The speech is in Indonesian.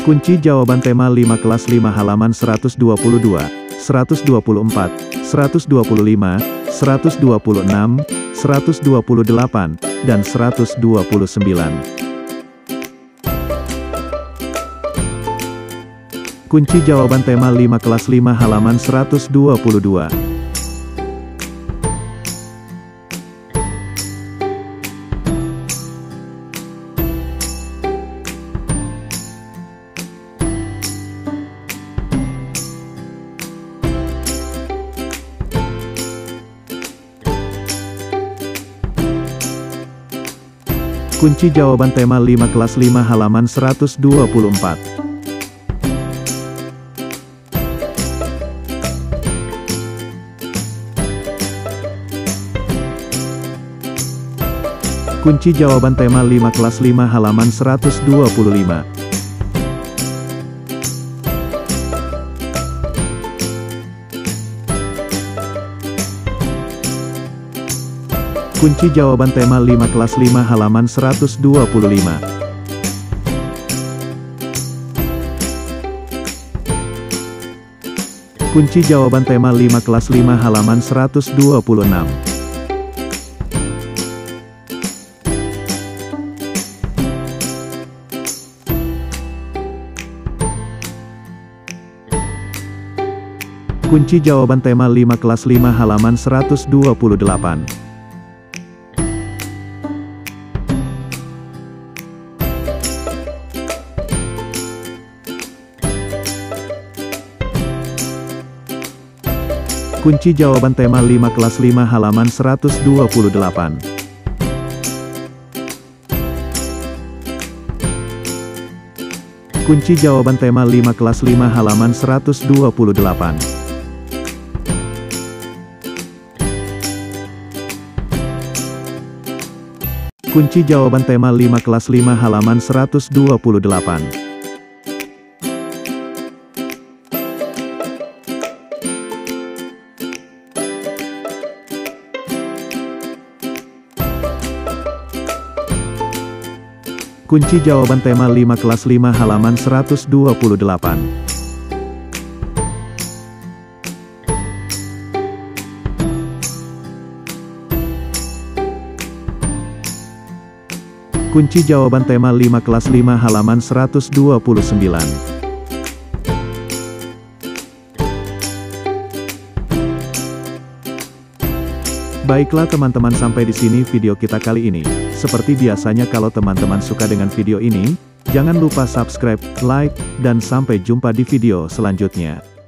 Kunci jawaban tema 5 kelas 5 halaman 122, 124, 125, 126, 128, dan 129. Kunci jawaban tema 5 kelas 5 halaman 122. Kunci jawaban tema 5 kelas 5 halaman 124. Kunci jawaban tema 5 kelas 5 halaman 125. Kunci jawaban tema 5 kelas 5 halaman 125. Kunci jawaban tema 5 kelas 5 halaman 126. Kunci jawaban tema 5 kelas 5 halaman 128. Kunci jawaban tema 5 kelas 5 halaman 128. Kunci jawaban tema 5 kelas 5 halaman 128. Kunci jawaban tema 5 kelas 5 halaman 128. Kunci jawaban tema 5 kelas 5 halaman 128. Kunci jawaban tema 5 kelas 5 halaman 129. Baiklah teman-teman, sampai di sini video kita kali ini. Seperti biasanya, kalau teman-teman suka dengan video ini, jangan lupa subscribe, like, dan sampai jumpa di video selanjutnya.